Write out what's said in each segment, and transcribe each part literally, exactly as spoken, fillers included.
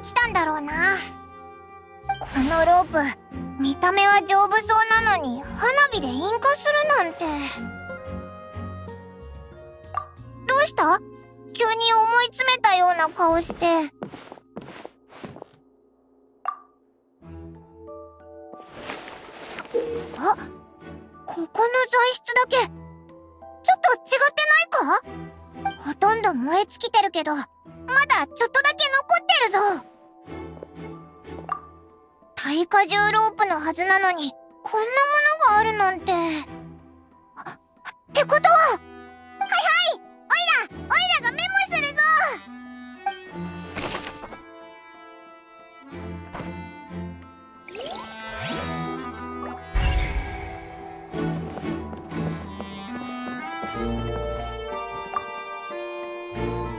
落ちたんだろうな。このロープ、見た目は丈夫そうなのに花火で引火するなんて。どうした？急に思い詰めたような顔して。あ、ここの材質だけちょっと違ってないか？ほとんど燃え尽きてるけどまだちょっとだけ残ってるぞ。耐荷重ロープのはずなのにこんなものがあるなんて。あ、ってことははいはいオイラオイラがメモする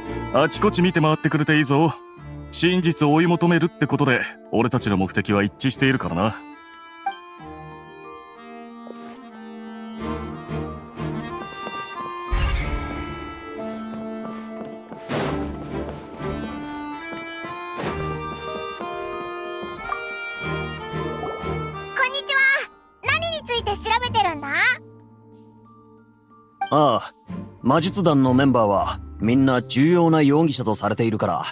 ぞ。あちこち見て回ってくれていいぞ。真実を追い求めるってことで俺たちの目的は一致しているからな。こんにちは。何について調べてるんだ？ああ、魔術団のメンバーはみんな重要な容疑者とされているから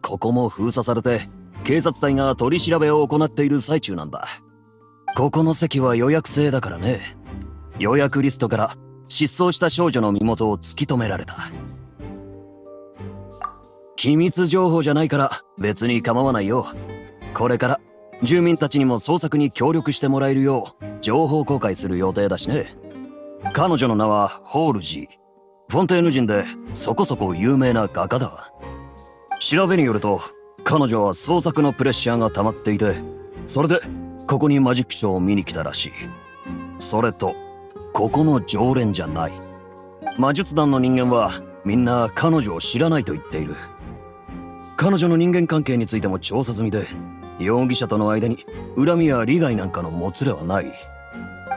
ここも封鎖されて警察隊が取り調べを行っている最中なんだ。ここの席は予約制だからね。予約リストから失踪した少女の身元を突き止められた。機密情報じゃないから別に構わないよ。これから住民たちにも捜索に協力してもらえるよう情報公開する予定だしね。彼女の名はホールジー。フォンテーヌ人でそこそこ有名な画家だ。調べによると彼女は創作のプレッシャーが溜まっていてそれでここにマジックショーを見に来たらしい。それとここの常連じゃない。魔術団の人間はみんな彼女を知らないと言っている。彼女の人間関係についても調査済みで容疑者との間に恨みや利害なんかのもつれはない。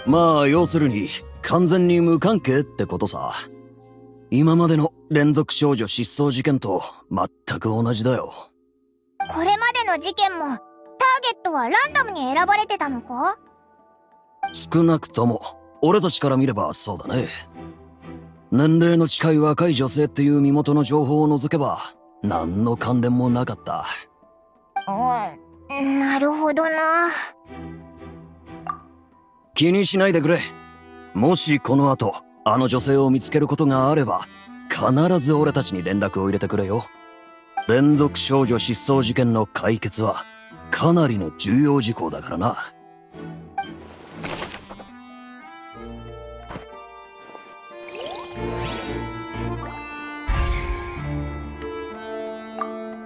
まあ要するに完全に無関係ってことさ。今までの連続少女失踪事件と全く同じだよ。これまでの事件もターゲットはランダムに選ばれてたのか？少なくとも俺たちから見ればそうだね。年齢の近い若い女性っていう身元の情報を除けば何の関連もなかった。うん、なるほどな。気にしないでくれ。もしこの後あの女性を見つけることがあれば必ず俺たちに連絡を入れてくれよ。連続少女失踪事件の解決はかなりの重要事項だからな。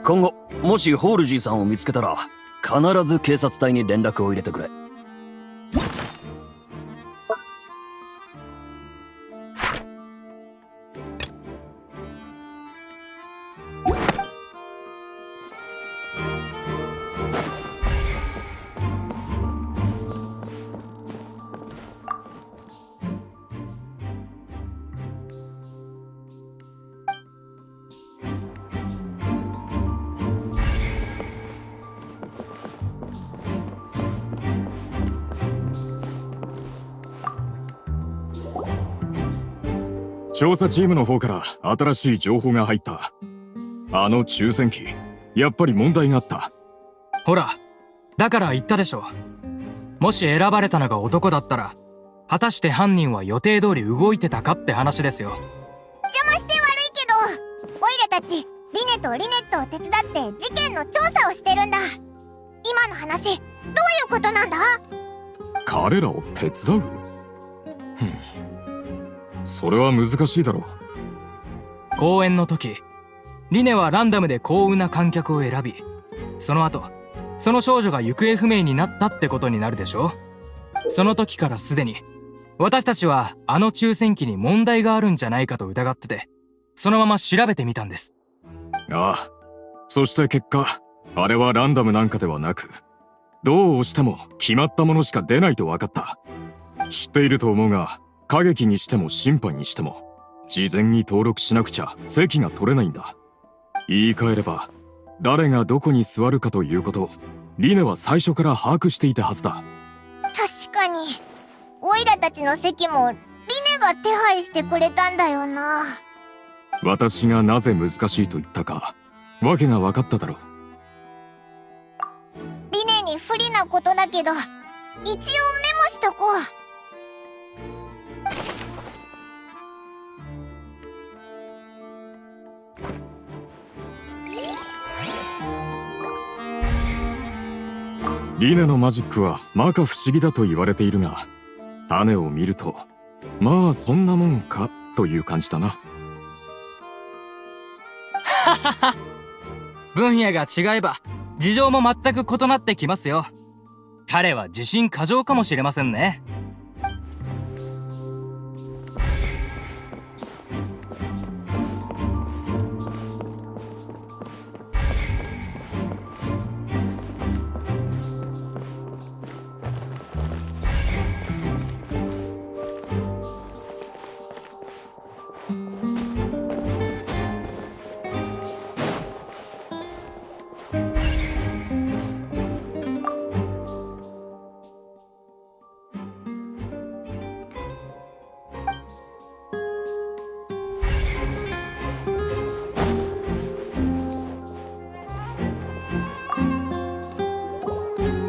今後もしホールジーさんを見つけたら必ず警察隊に連絡を入れてくれ。調査チームの方から新しい情報が入った。あの抽選機、やっぱり問題があった。ほら、だから言ったでしょ。もし選ばれたのが男だったら、果たして犯人は予定通り動いてたかって話ですよ。邪魔して悪いけど、オイラたち、リネとリネットを手伝って事件の調査をしてるんだ。今の話、どういうことなんだ？彼らを手伝う？ふん。それは難しいだろう。公演の時、リネはランダムで幸運な観客を選び、その後、その少女が行方不明になったってことになるでしょ。その時からすでに、私たちはあの抽選機に問題があるんじゃないかと疑ってて、そのまま調べてみたんです。ああ、そして結果、あれはランダムなんかではなく、どう押しても決まったものしか出ないと分かった。知っていると思うが、過激にしても審判にしても事前に登録しなくちゃ席が取れないんだ。言い換えれば誰がどこに座るかということ、リネは最初から把握していたはずだ。確かに、オイラたちの席もリネが手配してくれたんだよな。私がなぜ難しいと言ったか、わけが分かっただろう。リネに不利なことだけど、一応メモしとこう。リネのマジックは摩訶不思議だと言われているが、種を見るとまあそんなもんかという感じだな。ははは、分野が違えば事情も全く異なってきますよ。彼は自信過剰かもしれませんね。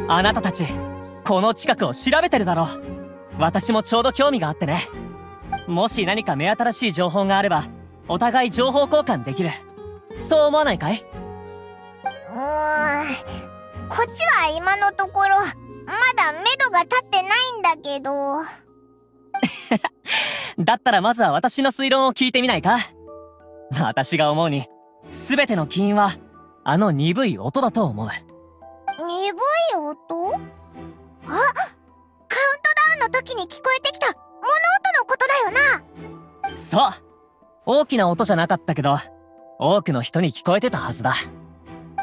あなたたち、この近くを調べてるだろう。私もちょうど興味があってね。もし何か目新しい情報があれば、お互い情報交換できる。そう思わないかい？うーん、こっちは今のところ、まだ目処が立ってないんだけど。だったらまずは私の推論を聞いてみないか？私が思うに、すべての起因は、あの鈍い音だと思う。鈍い音？あ、カウントダウンの時に聞こえてきた物音のことだよな。そう、大きな音じゃなかったけど多くの人に聞こえてたはずだ。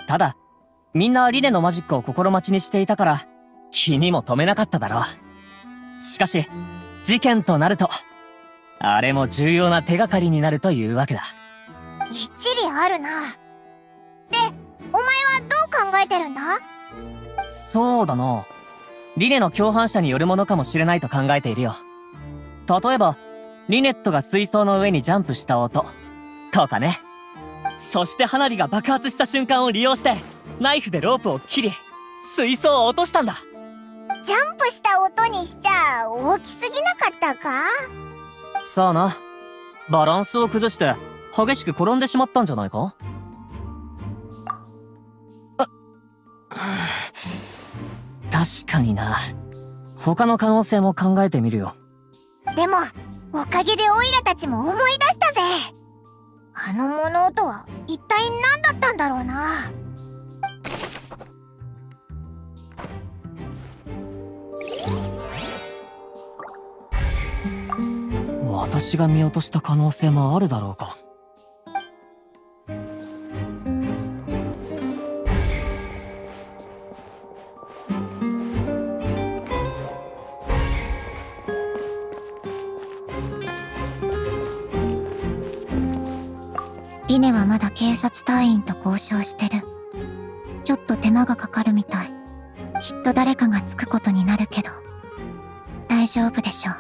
ただみんなリネのマジックを心待ちにしていたから気にも留めなかっただろう。しかし事件となるとあれも重要な手がかりになるというわけだ。一理あるな。で、お前はどう考えてるんだ？そうだな。リネの共犯者によるものかもしれないと考えているよ。例えば、リネットが水槽の上にジャンプした音とかね。そして花火が爆発した瞬間を利用して、ナイフでロープを切り、水槽を落としたんだ。ジャンプした音にしちゃ大きすぎなかったか？そうな。バランスを崩して激しく転んでしまったんじゃないか？確かにな。他の可能性も考えてみるよ。でもおかげでオイラたちも思い出したぜ。あの物音は一体何だったんだろうな。私が見落とした可能性もあるだろうか。リネはまだ警察隊員と交渉してる。ちょっと手間がかかるみたい。きっと誰かがつくことになるけど大丈夫でしょ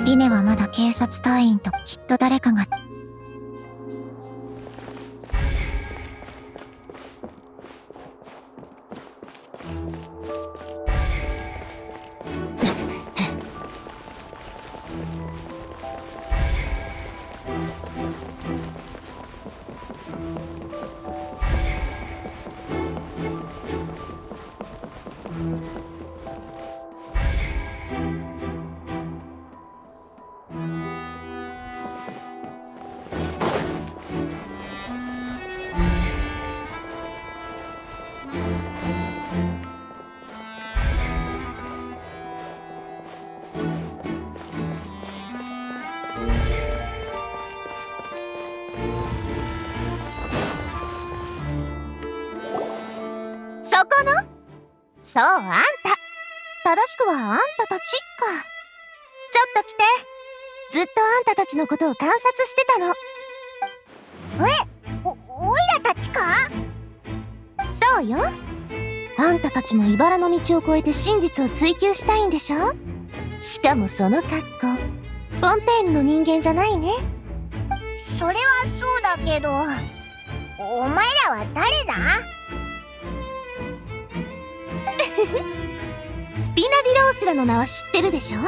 う。リネはまだ警察隊員ときっと誰かがそう、あんた。正しくはあんたたちか。ちょっと来て。ずっとあんたたちのことを観察してたの。え、お、おいらたちか？そうよ。あんたたちも茨の道を越えて真実を追求したいんでしょ？しかもその格好、フォンテーヌの人間じゃないね。それはそうだけど、お前らは誰だ？スピナディロースらの名は知ってるでしょ？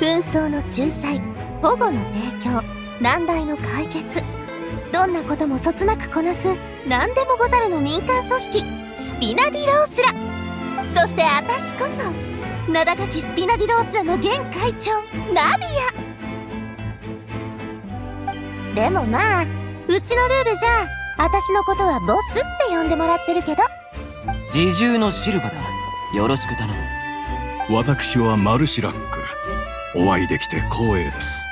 紛争の仲裁、保護の提供、難題の解決、どんなこともそつなくこなす何でもござるの民間組織スピナディロースら。そしてあたしこそ名高きスピナディロースらの現会長ナビア。でもまあうちのルールじゃあたしのことはボスって呼んでもらってるけど。自重のシルバだ、よろしく頼む。私はマルシラック、お会いできて光栄です。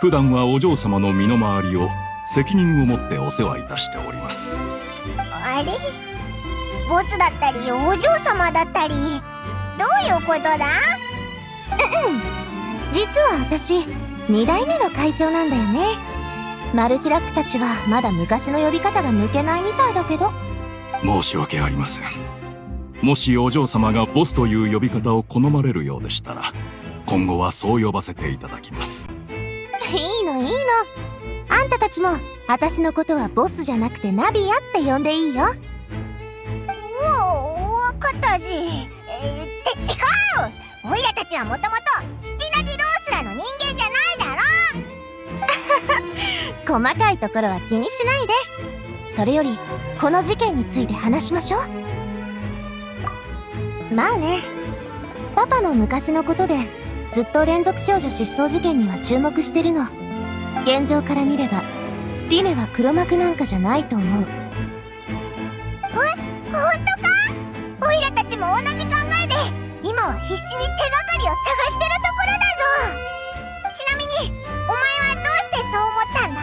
普段はお嬢様の身の回りを責任を持ってお世話いたしております。あれ、ボスだったりお嬢様だったり、どういうことだ？実は私に代目の会長なんだよね。マルシラックたちはまだ昔の呼び方が抜けないみたいだけど。申し訳ありません。もしお嬢様がボスという呼び方を好まれるようでしたら、今後はそう呼ばせていただきます。いいのいいの、あんたたちも私のことはボスじゃなくてナビアって呼んでいいよ。おお、わかったぜ。えー、って違う、オイラたちはもともとスピナディロースらの人間じゃないだろ。細かいところは気にしないで。それよりこの事件について話しましょう。まあね、パパの昔のことでずっと連続少女失踪事件には注目してるの。現状から見ればリネは黒幕なんかじゃないと思う。え、本当か？オイラたちも同じ考えで今は必死に手がかりを探してるところだぞ。ちなみにお前はどうしてそう思ったんだ？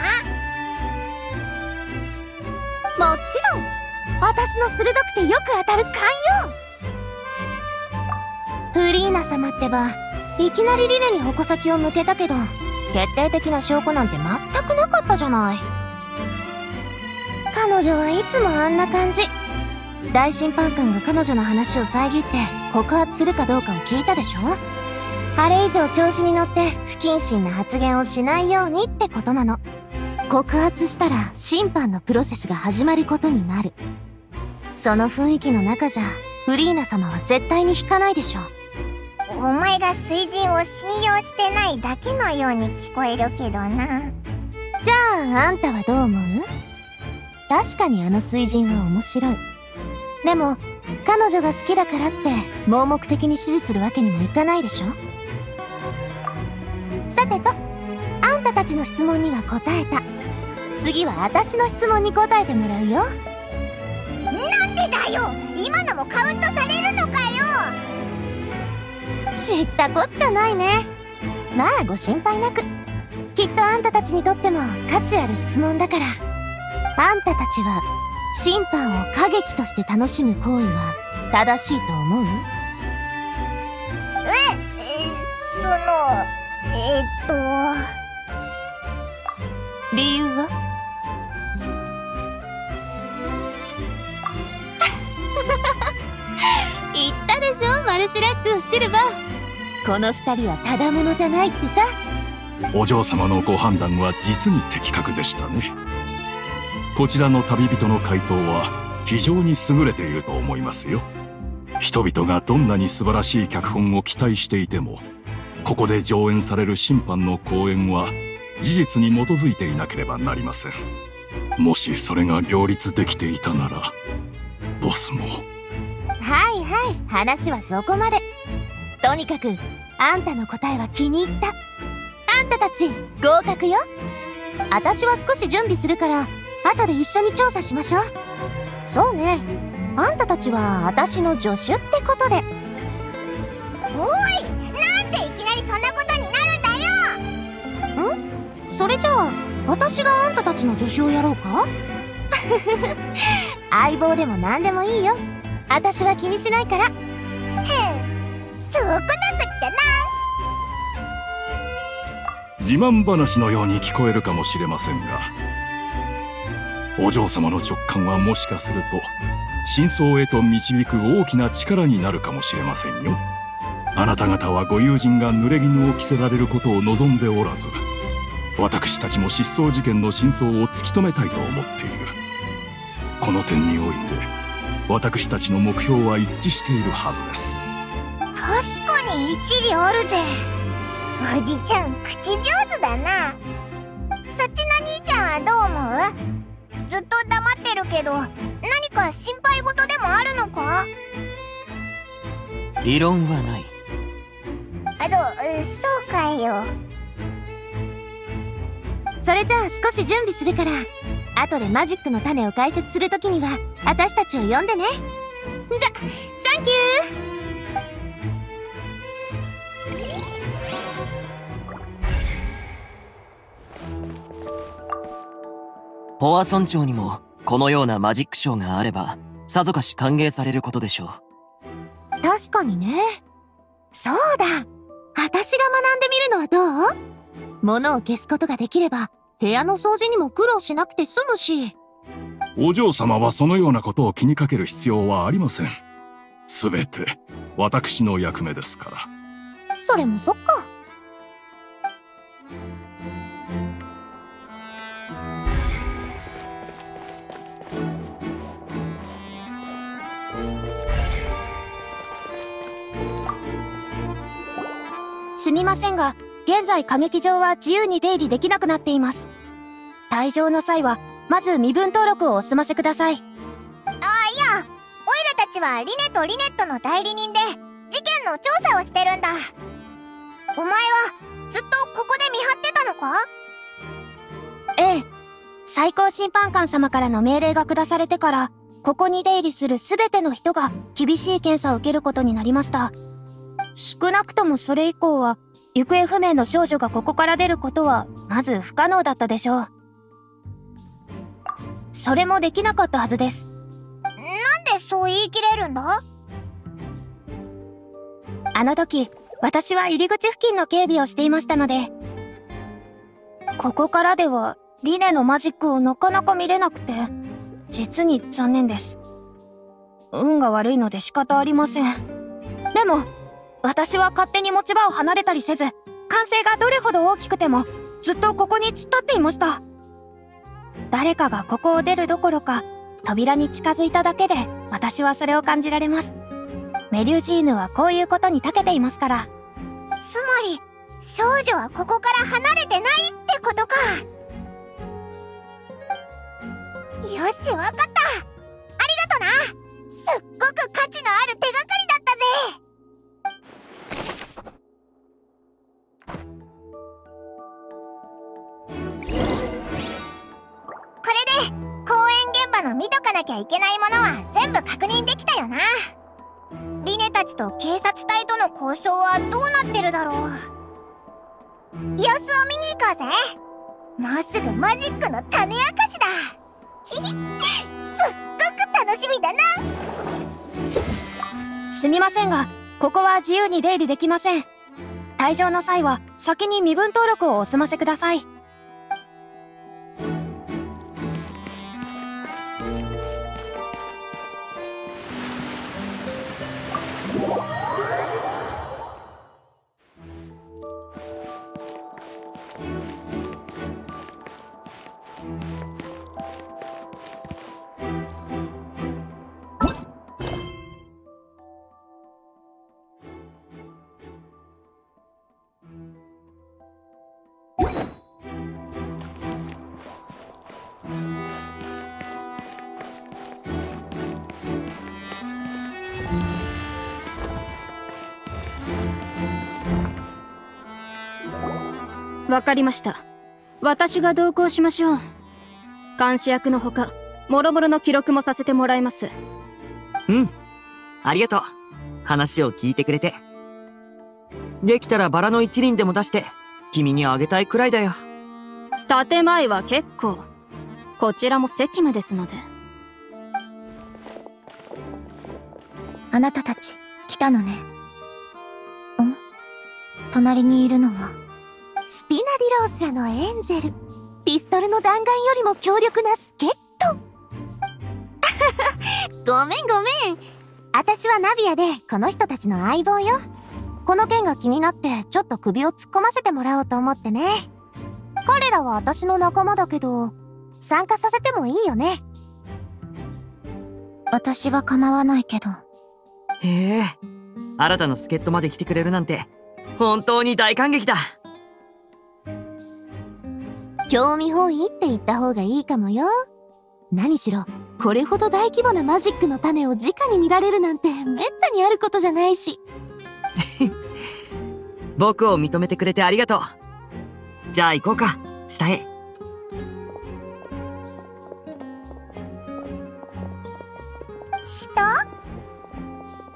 もちろん私の鋭くてよく当たる寛容。フリーナ様ってばいきなりリネに矛先を向けたけど、決定的な証拠なんて全くなかったじゃない。彼女はいつもあんな感じ。大審判官が彼女の話を遮って告発するかどうかを聞いたでしょ。あれ以上調子に乗って不謹慎な発言をしないようにってことなの。告発したら審判のプロセスが始まることになる。その雰囲気の中じゃフリーナ様は絶対に引かないでしょ。お前が水人を信用してないだけのように聞こえるけどな。じゃああんたはどう思う？確かにあの水人は面白い。でも彼女が好きだからって盲目的に支持するわけにもいかないでしょ。さてと、あんたたちの質問には答えた。次は私の質問に答えてもらうよ。なんでだよ、今のもカウントされるのかよ。知ったこっちゃないね。まあご心配なく。きっとあんたたちにとっても価値ある質問だから。あんたたちは審判を過激として楽しむ行為は正しいと思う？ええ、そのえっと理由は言ったでしょ、マルシュラック、シルバー。この二人はただものじゃないってさ。お嬢様のご判断は実に的確でしたね。こちらの旅人の回答は非常に優れていると思いますよ。人々がどんなに素晴らしい脚本を期待していても、ここで上演される審判の講演は事実に基づいていなければなりません。もしそれが両立できていたなら、ボスも。はいはい、話はそこまで。とにかくあんたの答えは気に入った。あんたたち合格よ。あたしは少し準備するから後で一緒に調査しましょう。そうね、あんたたちはあたしの助手ってことで。おい、なんでいきなりそんなことになるんだよ。ん？それじゃあ私があんたたちの助手をやろうか？相棒でも何でもいいよ。あたしは気にしないから。へえ、そうこなくっちゃな。自慢話のように聞こえるかもしれませんが、お嬢様の直感はもしかすると真相へと導く大きな力になるかもしれませんよ。あなた方はご友人が濡れ衣を着せられることを望んでおらず、私たちも失踪事件の真相を突き止めたいと思っている。この点において私たちの目標は一致しているはずです。確かに一理あるぜ。おじちゃん口上手だな。そっちの兄ちゃんはどう思う？ずっと黙ってるけど、何か心配事でもあるのか？異論はない。あ、そう、そうかよ。それじゃあ少し準備するから、後でマジックの種を解説するときには私たちを呼んでね。じゃ、サンキュー。ポワ村長にもこのようなマジックショーがあればさぞかし歓迎されることでしょう。確かにね。そうだ、私が学んでみるのはどう？物を消すことができれば部屋の掃除にも苦労しなくて済むし。お嬢様はそのようなことを気にかける必要はありません。すべて私の役目ですから。それもそっか。すみませんが、現在歌劇場は自由に出入りできなくなっています。退場の際はまず身分登録をお済ませください。ああ、いや、オイラたちはリネとリネットの代理人で事件の調査をしてるんだ。お前はずっとここで見張ってたのか？ええ、最高審判官様からの命令が下されてから、ここに出入りする全ての人が厳しい検査を受けることになりました。少なくともそれ以降は行方不明の少女がここから出ることはまず不可能だったでしょう。それもできなかったはずです。なんでそう言い切れるんだ？あの時私は入り口付近の警備をしていましたので、ここからではリネのマジックをなかなか見れなくて、実に残念です。運が悪いので仕方ありません。でも私は勝手に持ち場を離れたりせず、歓声がどれほど大きくてもずっとここに突っ立っていました。誰かがここを出るどころか扉に近づいただけで私はそれを感じられます。メリュージーヌはこういうことに長けていますから。つまり少女はここから離れてないってことか。よし、わかった。ありがとな。すっごく価値のある手がかりだったぜ。見とかなきゃいけないものは全部確認できたよな。リネたちと警察隊との交渉はどうなってるだろう。様子を見に行こうぜ。もうすぐマジックの種明かしだ。ひひ、すっごく楽しみだな。すみませんが、ここは自由に出入りできません。退場の際は先に身分登録をお済ませください。わかりました。私が同行しましょう。監視役のほか、もろもろの記録もさせてもらいます。うん。ありがとう。話を聞いてくれて。できたらバラの一輪でも出して、君にあげたいくらいだよ。建前は結構。こちらも責務ですので。あなたたち、来たのね。ん？隣にいるのはスピナディロースらのエンジェル、ピストルの弾丸よりも強力な助っ人。ごめんごめん、私はナビアでこの人たちの相棒よ。この件が気になってちょっと首を突っ込ませてもらおうと思ってね。彼らは私の仲間だけど参加させてもいいよね。私は構わないけど。へえ、新たな助っ人まで来てくれるなんて本当に大感激だ。興味本位って言った方がいいかもよ。何しろこれほど大規模なマジックの種を直に見られるなんてめったにあることじゃないし。僕を認めてくれてありがとう。じゃあ行こうか、下へ。下？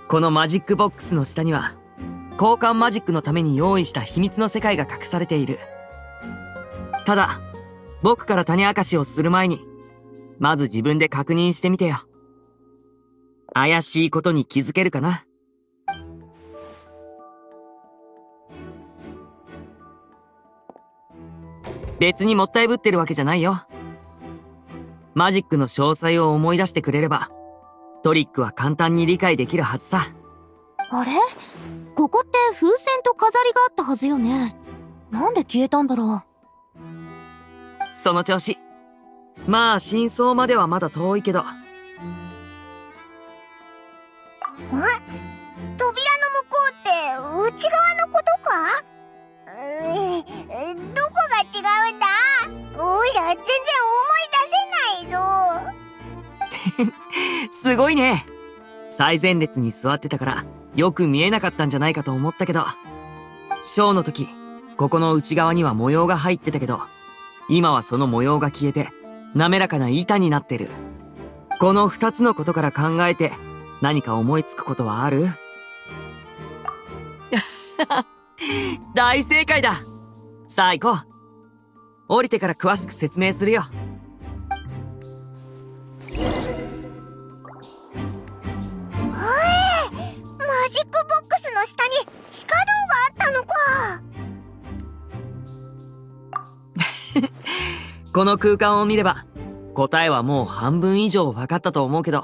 このマジックボックスの下には交換マジックのために用意した秘密の世界が隠されている。ただ僕から種明かしをする前にまず自分で確認してみてよ。怪しいことに気づけるかな。別にもったいぶってるわけじゃないよ。マジックの詳細を思い出してくれればトリックは簡単に理解できるはずさ。あれ？ここって風船と飾りがあったはずよね。なんで消えたんだろう。その調子。まあ真相まではまだ遠いけど。あ、扉の向こうって内側のことか？うー、どこが違うんだ？おいら全然思い出せないぞ。すごいね。最前列に座ってたからよく見えなかったんじゃないかと思ったけど、ショーの時ここの内側には模様が入ってたけど、今はその模様が消えて滑らかな板になってる。このふたつのことから考えて何か思いつくことはある？大正解だ。さあ行こう。降りてから詳しく説明するよ。おい、マジックボックスの下に地下道があったのか。この空間を見れば答えはもう半分以上分かったと思うけど、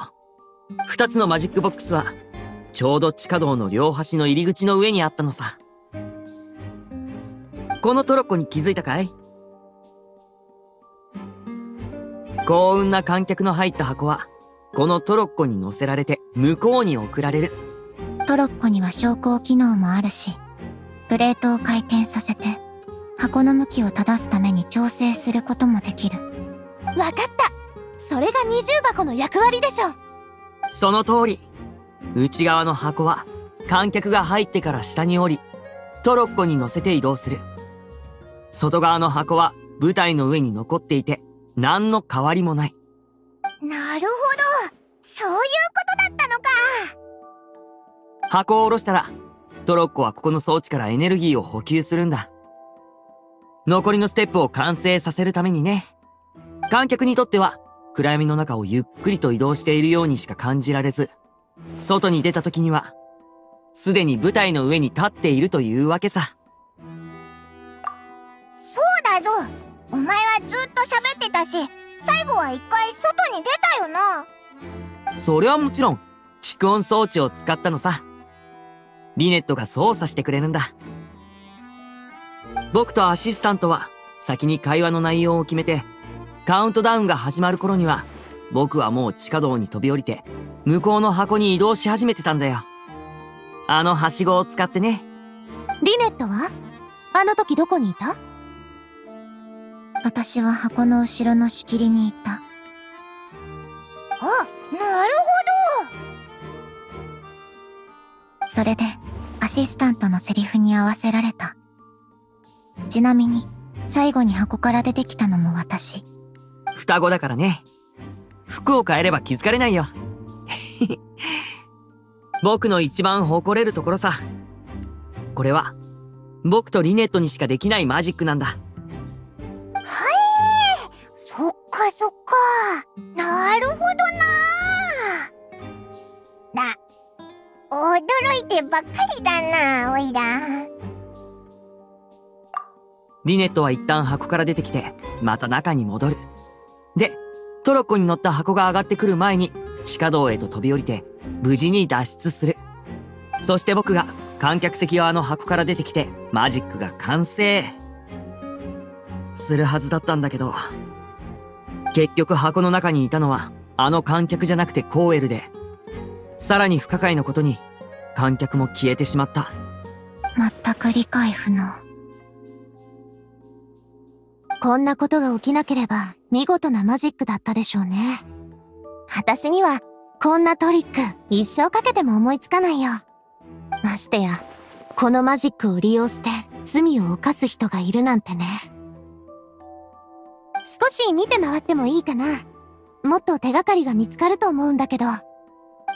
ふたつのマジックボックスはちょうど地下道の両端の入り口の上にあったのさ。このトロッコに気づいたかい？幸運な観客の入った箱はこのトロッコに乗せられて向こうに送られる。トロッコには昇降機能もあるし、プレートを回転させて箱の向きを正すために調整することもできる。わかった、それが二重箱の役割でしょ。その通り。内側の箱は観客が入ってから下に降り、トロッコに乗せて移動する。外側の箱は舞台の上に残っていて何の変わりもない。なるほど、そういうことだったのか。箱を下ろしたらトロッコはここの装置からエネルギーを補給するんだ。残りのステップを完成させるためにね。観客にとっては暗闇の中をゆっくりと移動しているようにしか感じられず、外に出た時にはすでに舞台の上に立っているというわけさ。そうだぞ、お前はずっと喋ってたし、最後は一回外に出たよな。それはもちろん蓄音装置を使ったのさ。リネットが操作してくれるんだ。僕とアシスタントは先に会話の内容を決めて、カウントダウンが始まる頃には僕はもう地下道に飛び降りて向こうの箱に移動し始めてたんだよ。あのはしごを使ってね。リネットはあの時どこにいた？私は箱の後ろの仕切りにいた。あ、なるほど。それでアシスタントのセリフに合わせられた。ちなみに最後に箱から出てきたのも私。双子だからね。服を変えれば気づかれないよ。僕の一番誇れるところさ。これは僕とリネットにしかできないマジックなんだ。はい、そっかそっか、なるほどな。な、驚いてばっかりだな、おいら。リネットは一旦箱から出てきて、また中に戻る。で、トロッコに乗った箱が上がってくる前に、地下道へと飛び降りて、無事に脱出する。そして僕が観客席側の箱から出てきて、マジックが完成するはずだったんだけど、結局箱の中にいたのはあの観客じゃなくてコーエルで、さらに不可解なことに観客も消えてしまった。全く理解不能。こんなことが起きなければ見事なマジックだったでしょうね。私にはこんなトリック一生かけても思いつかないよ。ましてやこのマジックを利用して罪を犯す人がいるなんてね。少し見て回ってもいいかな。もっと手がかりが見つかると思うんだけど。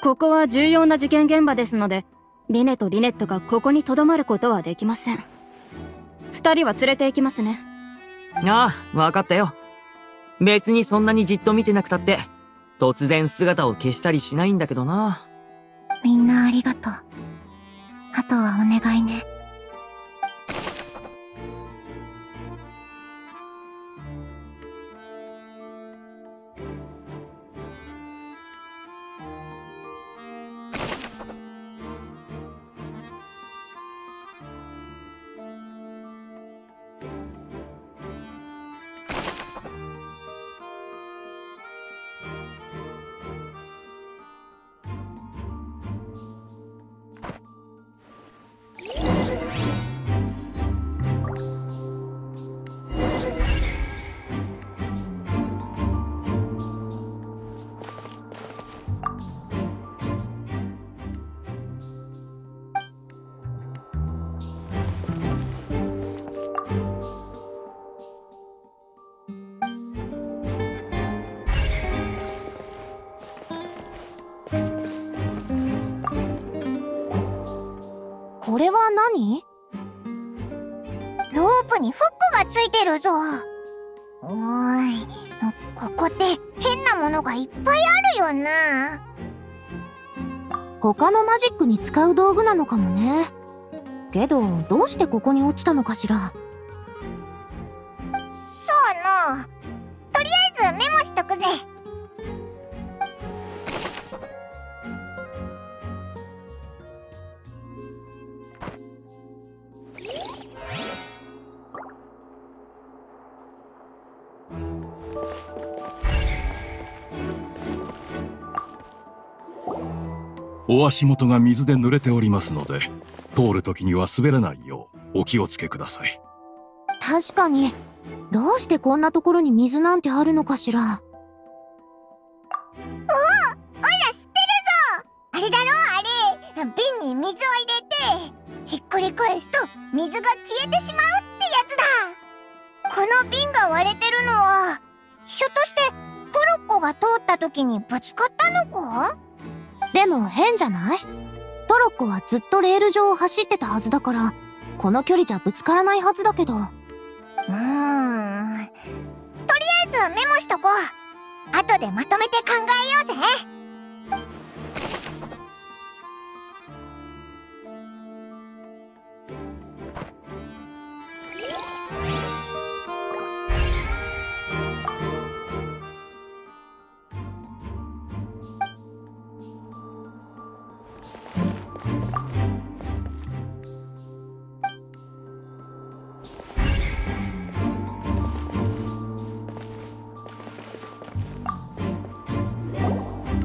ここは重要な事件現場ですので、リネとリネットがここにとどまることはできません。二人は連れて行きますね。ああ、分かったよ。別にそんなにじっと見てなくたって突然姿を消したりしないんだけどな。みんなありがとう。あとはお願いね。これは何？ロープにフックがついてるぞ。おーい、ここって変なものがいっぱいあるよな。他のマジックに使う道具なのかもね。けどどうしてここに落ちたのかしら。そうのう、とりあえずメモしとくぜ。お足元が水で濡れておりますので、通るときには滑らないようお気をつけください。確かに、どうしてこんなところに水なんてあるのかしら。おお、おいら知ってるぞ。あれだろあれ、瓶に水を入れてひっくり返すと水が消えてしまうってやつだ。この瓶が割れてるのは、ひょっとしてトロッコが通ったときにぶつかったのか？でも変じゃない？トロッコはずっとレール上を走ってたはずだから、この距離じゃぶつからないはずだけど。うーん、とりあえずメモしとこう。後でまとめて考えようぜ。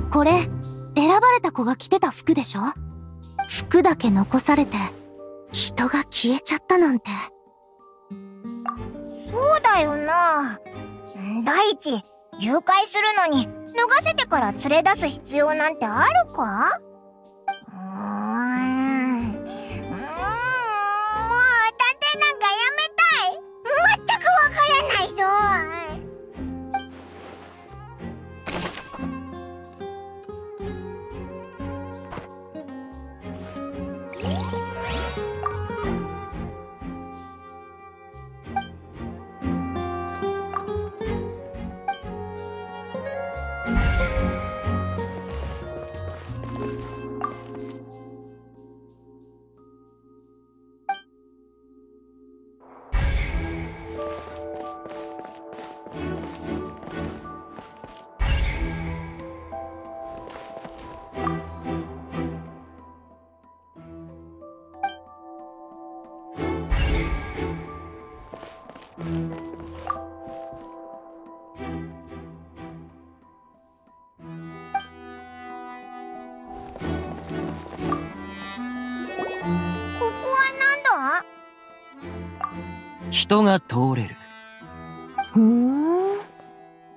これ、選ばれた子が着てた服でしょ？服だけ残されて、人が消えちゃったなんて。そうだよな。第一、誘拐するのに脱がせてから連れ出す必要なんてあるか？うーん、うーん、もう探偵なんかやめたい。全くわからないぞ。人が通れる。ふん、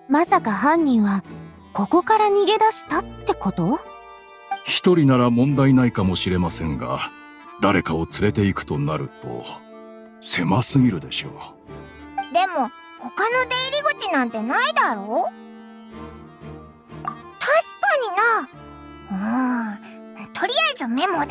まさか犯人はここから逃げ出したってこと？一人なら問題ないかもしれませんが、誰かを連れて行くとなると狭すぎるでしょう。でも他の出入り口なんてないだろう。確かにな。うん、とりあえずメモだ。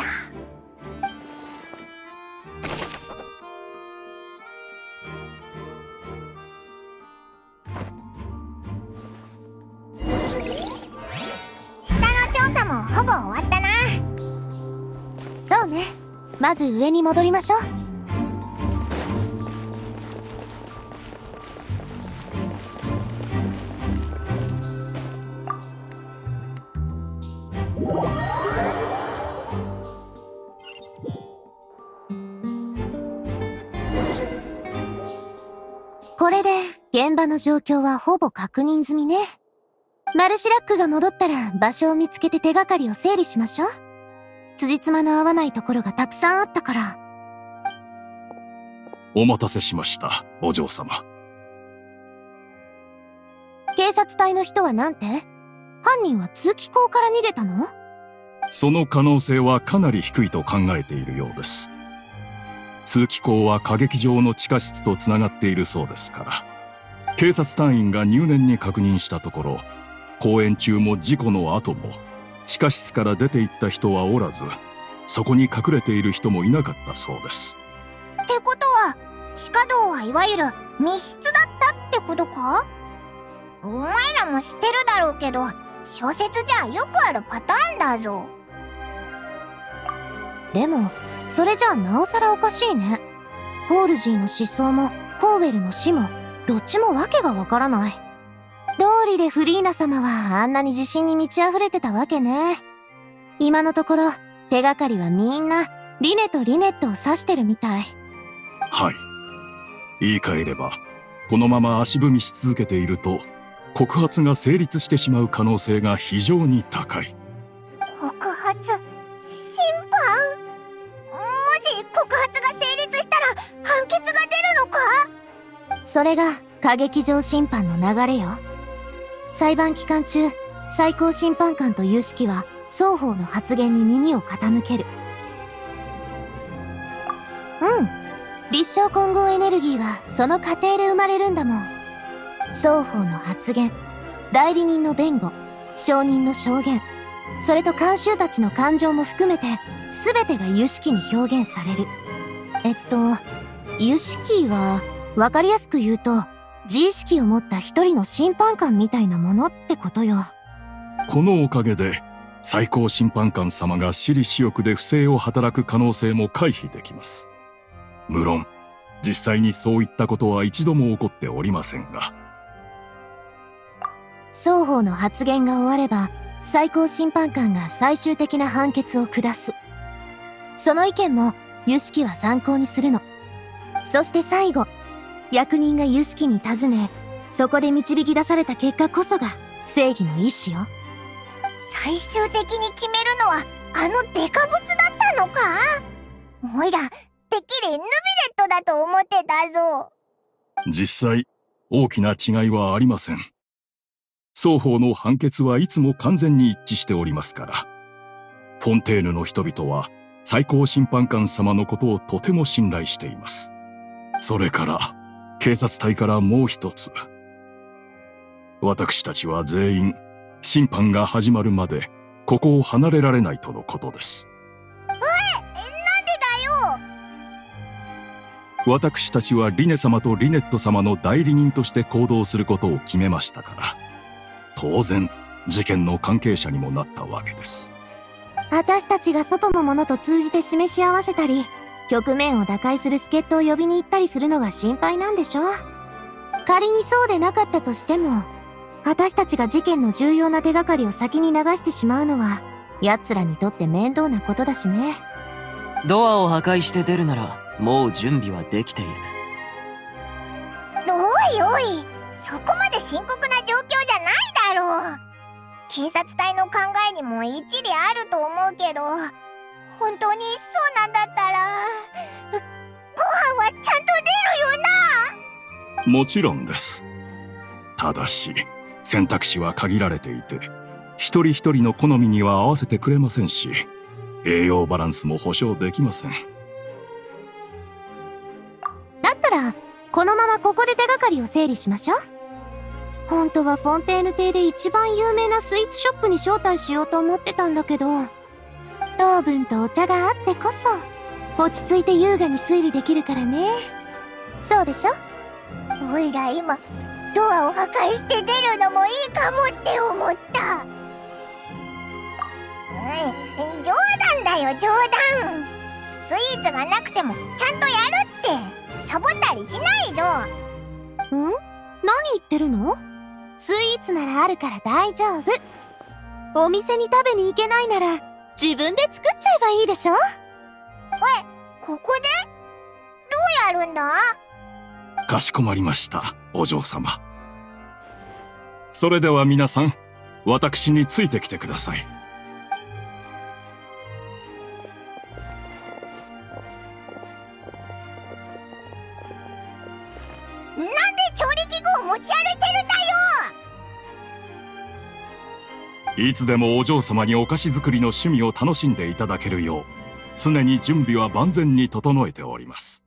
下の調査もほぼ終わったな。そうね、まず上に戻りましょう。これで現場の状況はほぼ確認済みね。マルシラックが戻ったら場所を見つけて手がかりを整理しましょう。辻褄の合わないところがたくさんあったから。お待たせしました、お嬢様。警察隊の人はなんて？犯人は通気口から逃げたの？その可能性はかなり低いと考えているようです。通気口は歌劇場の地下室とつながっているそうですから。警察隊員が入念に確認したところ、公演中も事故の後も地下室から出て行った人はおらず、そこに隠れている人もいなかったそうです。ってことは地下道はいわゆる密室だったってことか。お前らも知ってるだろうけど、小説じゃよくあるパターンだぞ。でもそれじゃあなおさらおかしいね。ホールジーの失踪もコーウェルの死もどっちも訳がわからない。どうりでフリーナ様はあんなに自信に満ち溢れてたわけね。今のところ手がかりはみんなリネとリネットを指してるみたい。はい。言い換えれば、このまま足踏みし続けていると告発が成立してしまう可能性が非常に高い。告発？審判？もし告発が成立したら判決が出るのか？それが歌劇場審判の流れよ。裁判期間中、最高審判官と有識は双方の発言に耳を傾ける。うん。立証混合エネルギーはその過程で生まれるんだもん。双方の発言、代理人の弁護、証人の証言、それと観衆たちの感情も含めて、すべてが有識に表現される。えっと、有識は、わかりやすく言うと、自意識を持った一人の審判官みたいなものってことよ。このおかげで最高審判官様が私利私欲で不正を働く可能性も回避できます。無論実際にそういったことは一度も起こっておりませんが。双方の発言が終われば最高審判官が最終的な判決を下す。その意見も有識は参考にするの。そして最後、役人が有識に尋ね、そこで導き出された結果こそが正義の意志よ。最終的に決めるのはあのデカボツだったのか。おいらてっきりヌビレットだと思ってたぞ。実際大きな違いはありません。双方の判決はいつも完全に一致しておりますから。フォンテーヌの人々は最高審判官様のことをとても信頼しています。それから警察隊からもう一つ。私たちは全員、審判が始まるまで、ここを離れられないとのことです。え？なんでだよ！私たちはリネ様とリネット様の代理人として行動することを決めましたから、当然、事件の関係者にもなったわけです。私たちが外のものと通じて示し合わせたり、局面を打開する助っ人を呼びに行ったりするのが心配なんでしょう。仮にそうでなかったとしても、私たちが事件の重要な手がかりを先に流してしまうのは、奴らにとって面倒なことだしね。ドアを破壊して出るなら、もう準備はできている。おいおい、そこまで深刻な状況じゃないだろう。警察隊の考えにも一理あると思うけど、本当にそうなんだったら、こ飯はちゃんと出るよな。もちろんです。ただし選択肢は限られていて、一人一人の好みには合わせてくれませんし、栄養バランスも保証できません。だったらこのままここで手がかりを整理しましょう。本当はフォンテーヌ邸で一番有名なスイーツショップに招待しようと思ってたんだけど、糖分とお茶があってこそ落ち着いて優雅に推理できるからね。そうでしょ？おいら今ドアを破壊して出るのもいいかもって思った。うん、冗談だよ冗談。スイーツがなくてもちゃんとやるって、サボったりしないぞ。ん？何言ってるの？スイーツならあるから大丈夫。お店に食べに行けないなら自分で作っちゃえばいいでしょ。え、ここで？どうやるんだ？かしこまりました、お嬢様。それでは皆さん、私についてきてください。なんで調理器具を持ち歩いてるんだよ！いつでもお嬢様にお菓子作りの趣味を楽しんでいただけるよう、常に準備は万全に整えております。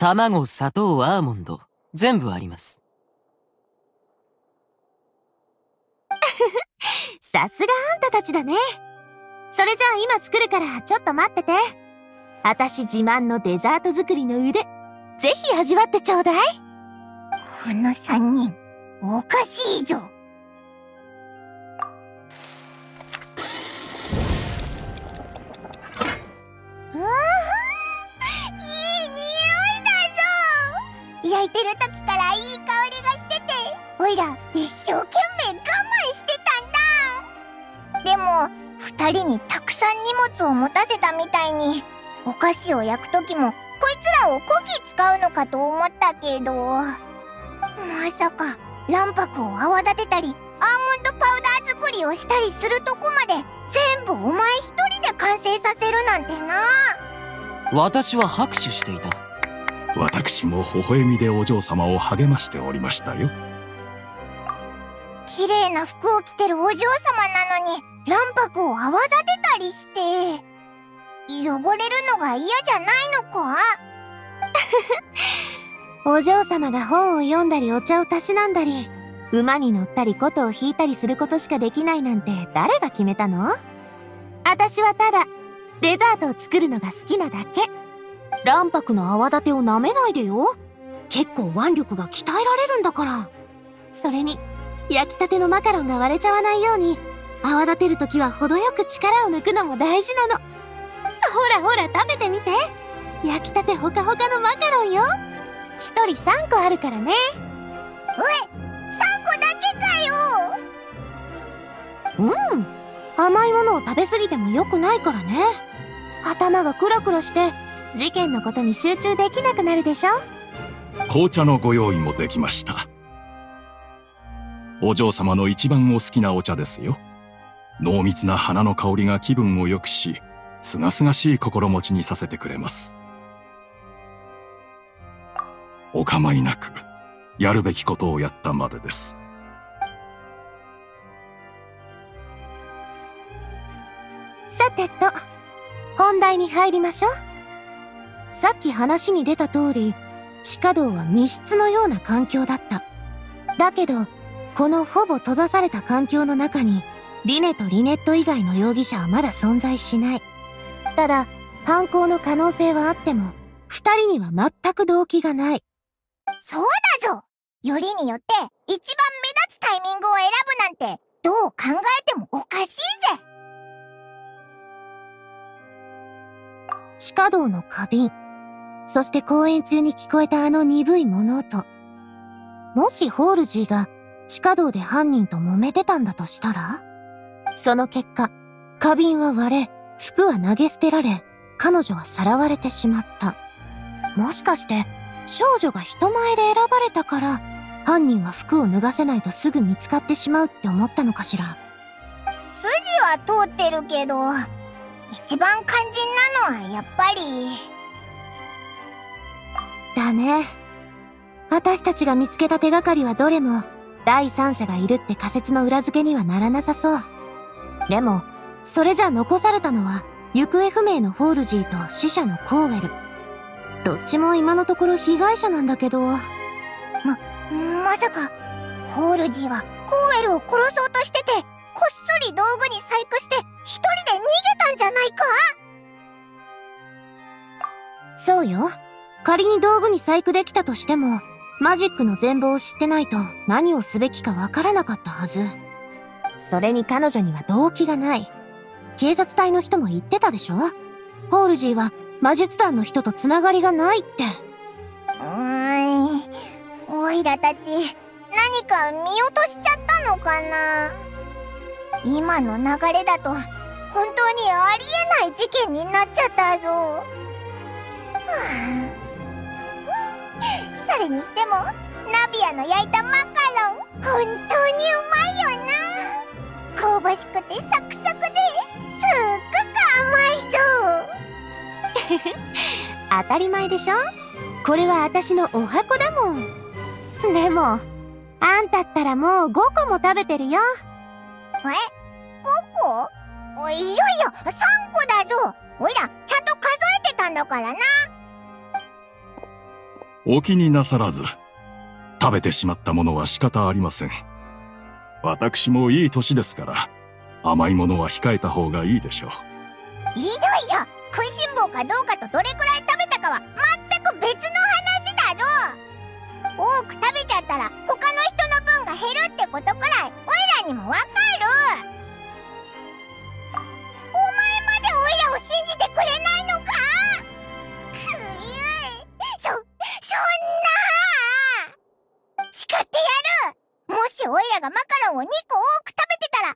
卵、砂糖、アーモンド、全部あります。さすがあんたたちだね。それじゃあ今作るからちょっと待ってて。あたし自慢のデザート作りの腕、ぜひ味わってちょうだい。この三人、おかしいぞ。焼いてる時からいい香りがしてて、おいら一生懸命我慢してたんだ。でもふたりにたくさん荷物を持たせたみたいに、お菓子を焼く時もこいつらをこき使うのかと思ったけど、まさか卵白を泡立てたりアーモンドパウダー作りをしたりするとこまで全部お前一人で完成させるなんてな。私は拍手していた。私も微笑みでお嬢様を励ましておりましたよ。綺麗な服を着てるお嬢様なのに卵白を泡立てたりして、汚れるのが嫌じゃないのか？お嬢様が本を読んだりお茶をたしなんだり、馬に乗ったり琴を引いたりすることしかできないなんて誰が決めたの？あたしはただデザートを作るのが好きなだけ。卵白の泡立てを舐めないでよ。結構腕力が鍛えられるんだから。それに焼きたてのマカロンが割れちゃわないように、泡立てるときは程よく力を抜くのも大事なの。ほらほら食べてみて、焼きたてほかほかのマカロンよ。一人さんこあるからね。え、さんこだけかよ。うん、甘いものを食べ過ぎても良くないからね。頭がクラクラして事件のことに集中できなくなるでしょ。紅茶のご用意もできました。お嬢様の一番お好きなお茶ですよ。濃密な花の香りが気分を良くし、すがすがしい心持ちにさせてくれます。お構いなくやるべきことをやったまでです。さてと本題に入りましょう。さっき話に出た通り、地下道は密室のような環境だった。だけど、このほぼ閉ざされた環境の中に、リネとリネット以外の容疑者はまだ存在しない。ただ、犯行の可能性はあっても、二人には全く動機がない。そうだぞ！よりによって、一番目立つタイミングを選ぶなんて、どう考えてもおかしいぜ！地下道の花瓶。そして公演中に聞こえたあの鈍い物音。もしホールジーが地下道で犯人と揉めてたんだとしたら、その結果、花瓶は割れ、服は投げ捨てられ、彼女はさらわれてしまった。もしかして、少女が人前で選ばれたから、犯人は服を脱がせないとすぐ見つかってしまうって思ったのかしら。筋は通ってるけど、一番肝心なのはやっぱり。だね。私たちが見つけた手がかりはどれも第三者がいるって仮説の裏付けにはならなさそう。でも、それじゃ残されたのは行方不明のホールジーと死者のコーウェル。どっちも今のところ被害者なんだけど。ま、まさか、ホールジーはコーウェルを殺そうとしてて、こっそり道具に細工して一人で逃げたんじゃないか？そうよ。仮に道具に細工できたとしても、マジックの全貌を知ってないと何をすべきかわからなかったはず。それに彼女には動機がない。警察隊の人も言ってたでしょ？ホールジーは魔術団の人とつながりがないって。うーん、おいらたち、何か見落としちゃったのかな？今の流れだと、本当にありえない事件になっちゃったぞ。それにしても、ナビアの焼いたマカロン、本当にうまいよな。香ばしくてサクサクですっごく甘いぞ。当たり前でしょ。これは私のお箱だもん。でもあんたったらもうごこも食べてるよ。え、ごこ？いやいやさんこだぞ。おいらちゃんと数えてたんだからな。お気になさらず。食べてしまったものは仕方ありません。私もいい年ですから、甘いものは控えた方がいいでしょう。いやいや、食いしん坊かどうかとどれくらい食べたかは全く別の話だぞ。多く食べちゃったら他の人の分が減るってことくらいオイラにもわかる。お前までオイラを信じてくれないのか？くぅ、そ、そんな誓ってやる。もしオイラがマカロンをにこ多く食べてたら、今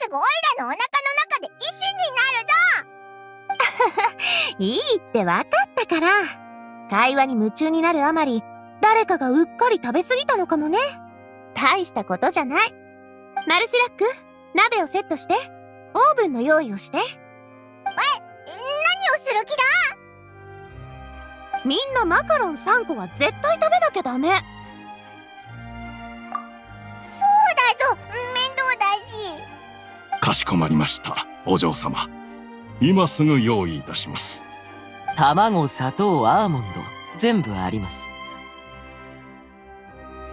すぐオイラのお腹の中で石になるぞ。いいってわかったから。会話に夢中になるあまり、誰かがうっかり食べ過ぎたのかもね。大したことじゃない。マルシラック、鍋をセットして、オーブンの用意をして。え、何をする気だ？みんなマカロンさんこは絶対食べなきゃダメ。そうだぞ、面倒だし。かしこまりました、お嬢様。今すぐ用意いたします。卵、砂糖、アーモンド、全部あります。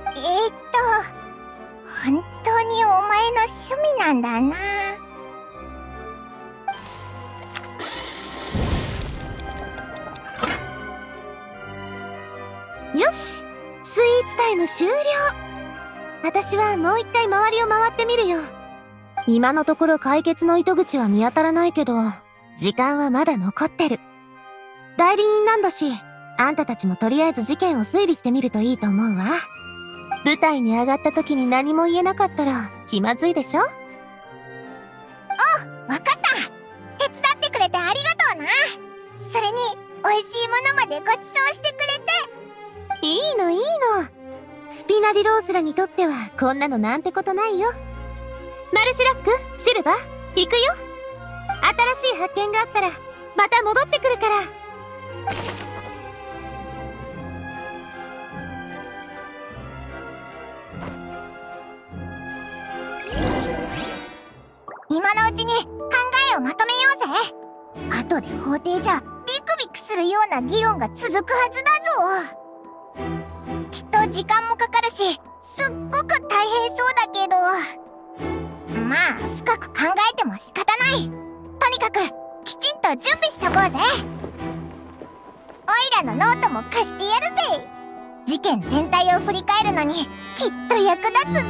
えーっと、本当にお前の趣味なんだな。よし、スイーツタイム終了。私はもう一回周りを回ってみるよ。今のところ解決の糸口は見当たらないけど、時間はまだ残ってる。代理人なんだし、あんたたちもとりあえず事件を推理してみるといいと思うわ。舞台に上がった時に何も言えなかったら気まずいでしょ？おう、わかった。手伝ってくれてありがとうな。それに、美味しいものまでごちそうしてくれて。いいのいいの。スピナディロースらにとってはこんなのなんてことないよ。マルシラック、シルバー、行くよ。新しい発見があったらまた戻ってくるから。今のうちに考えをまとめようぜ。後で法廷じゃビクビクするような議論が続くはずだぞ。きっと時間もかかるし、すっごく大変そうだけど、まあ深く考えても仕方ない。とにかくきちんと準備しとこうぜ。オイラのノートも貸してやるぜ。事件全体を振り返るのにきっと役立つぞ。